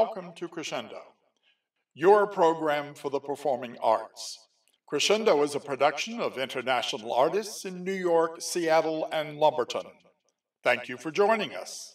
welcome to Crescendo, your program for the performing arts. Crescendo is a production of international artists in New York, Seattle, and Lumberton. Thank you for joining us.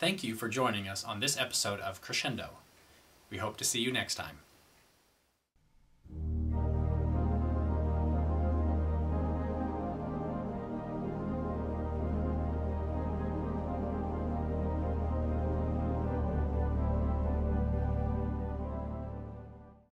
Thank you for joining us on this episode of Crescendo. We hope to see you next time.